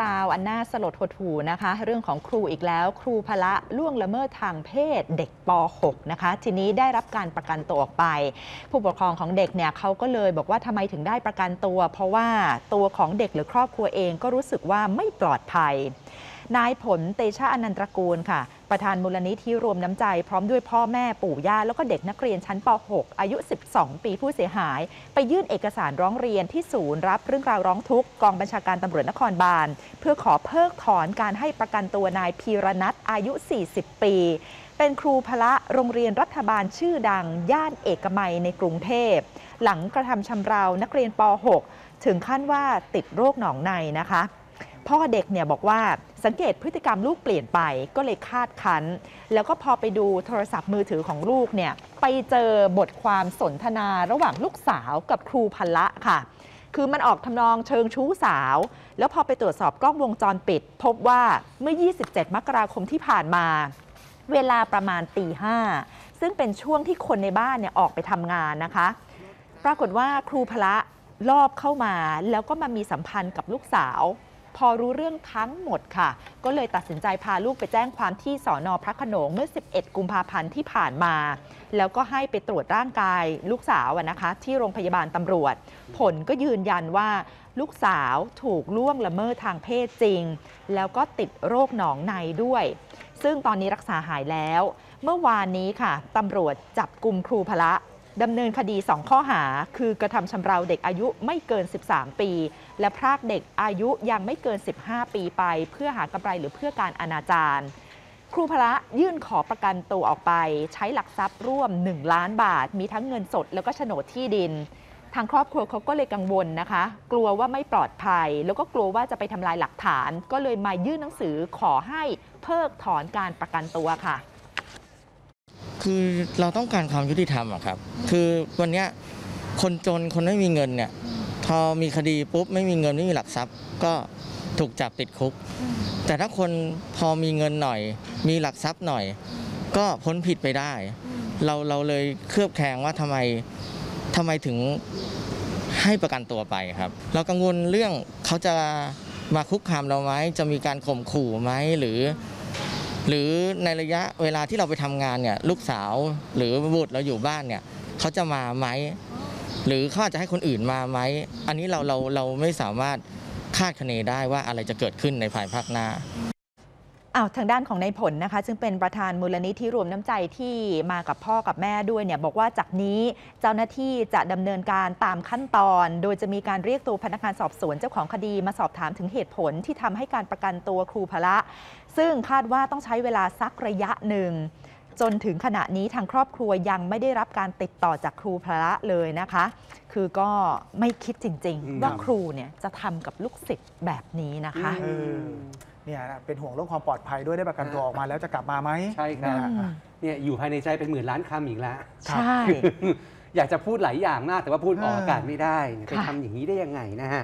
ราวอันน่าสลดหดหู่นะคะเรื่องของครูอีกแล้วครูพละล่วงละเมิดทางเพศเด็กป .6 นะคะทีนี้ได้รับการประกันตัวออกไปผู้ปกครองของเด็กเนี่ยเขาก็เลยบอกว่าทำไมถึงได้ประกันตัวเพราะว่าตัวของเด็กหรือครอบครัวเองก็รู้สึกว่าไม่ปลอดภัยนายผลเตชะอนันตระกูลค่ะประธานมูลนิธิรวมน้ำใจพร้อมด้วยพ่อแม่ปู่ย่าแล้วก็เด็กนักเรียนชั้นป .6 อายุ12 ปีผู้เสียหายไปยื่นเอกสารร้องเรียนที่ศูนย์รับเรื่องราวร้องทุกข์กองบัญชาการตำรวจนครบาลเพื่อขอเพิกถอนการให้ประกันตัวนายพีรนัทอายุ40 ปีเป็นครูพละโรงเรียนรัฐบาลชื่อดังย่านเอกมัยในกรุงเทพหลังกระทำชำเรานักเรียนป .6 ถึงขั้นว่าติดโรคหนองในนะคะพ่อเด็กเนี่ยบอกว่าสังเกตพฤติกรรมลูกเปลี่ยนไปก็เลยคาดคั้นแล้วก็พอไปดูโทรศัพท์มือถือของลูกเนี่ยไปเจอบทความสนทนาระหว่างลูกสาวกับครูพละค่ะคือมันออกทำนองเชิงชู้สาวแล้วพอไปตรวจสอบกล้องวงจรปิดพบว่าเมื่อ27 มกราคมที่ผ่านมาเวลาประมาณตี 5ซึ่งเป็นช่วงที่คนในบ้านเนี่ยออกไปทำงานนะคะปรากฏว่าครูพละลอบเข้ามาแล้วก็มามีสัมพันธ์กับลูกสาวพอรู้เรื่องทั้งหมดค่ะก็เลยตัดสินใจพาลูกไปแจ้งความที่สน.พระโขนงเมื่อ11 กุมภาพันธ์ที่ผ่านมาแล้วก็ให้ไปตรวจร่างกายลูกสาวนะคะที่โรงพยาบาลตำรวจผลก็ยืนยันว่าลูกสาวถูกล่วงละเมิดทางเพศจริงแล้วก็ติดโรคหนองในด้วยซึ่งตอนนี้รักษาหายแล้วเมื่อวานนี้ค่ะตำรวจจับกุมครูพละดำเนินคดี2ข้อหาคือกระทำชำเราเด็กอายุไม่เกิน13 ปีและพรากเด็กอายุยังไม่เกิน15 ปีไปเพื่อหากำไรหรือเพื่อการอนาจารครูพละยื่นขอประกันตัวออกไปใช้หลักทรัพย์ร่วม1 ล้านบาทมีทั้งเงินสดแล้วก็โฉนดที่ดินทางครอบครัวเขาก็เลยกังวลนะคะกลัวว่าไม่ปลอดภัยแล้วก็กลัวว่าจะไปทำลายหลักฐานก็เลยมายื่นหนังสือขอให้เพิกถอนการประกันตัวค่ะคือเราต้องการความยุติธรรมอะครับคือวันนี้คนจนคนไม่มีเงินเนี่ยพอมีคดีปุ๊บไม่มีเงินไม่มีหลักทรัพย์ก็ถูกจับติดคุกแต่ถ้าคนพอมีเงินหน่อยมีหลักทรัพย์หน่อยก็พ้นผิดไปได้เราเลยเคลือบแคลงว่าทำไมถึงให้ประกันตัวไปครับเรากังวลเรื่องเขาจะมาคุกคามเราไหมจะมีการข่มขู่ไหมหรือในระยะเวลาที่เราไปทำงานเนี่ยลูกสาวหรือบุตรเราอยู่บ้านเนี่ยเขาจะมาไหมหรือเขาอาจจะให้คนอื่นมาไหมอันนี้เราไม่สามารถคาดคะเนได้ว่าอะไรจะเกิดขึ้นในภายภาคหน้าทางด้านของนายผลนะคะซึ่งเป็นประธานมูลนิธิรวมน้ำใจที่มากับพ่อกับแม่ด้วยเนี่ยบอกว่าจากนี้เจ้าหน้าที่จะดำเนินการตามขั้นตอนโดยจะมีการเรียกตัวพนักงานสอบสวนเจ้าของคดีมาสอบถามถึงเหตุผลที่ทำให้การประกันตัวครูพละซึ่งคาดว่าต้องใช้เวลาสักระยะหนึ่งจนถึงขณะนี้ทางครอบครัวยังไม่ได้รับการติดต่อจากครูพละเลยนะคะคือก็ไม่คิดจริงๆว่าครูเนี่ยจะทำกับลูกศิษย์แบบนี้นะคะเนี่ยเป็นห่วงเรื่องความปลอดภัยด้วยได้ประกันตัวออกมาแล้วจะกลับมาไหมใช่ครับเนี่ยอยู่ภายในใจเป็น10,000 ล้านคำอีกแล้วใช่อยากจะพูดหลายอย่างมากแต่ว่าพูดออกอากาศไม่ได้ไปทำอย่างนี้ได้ยังไงนะฮะ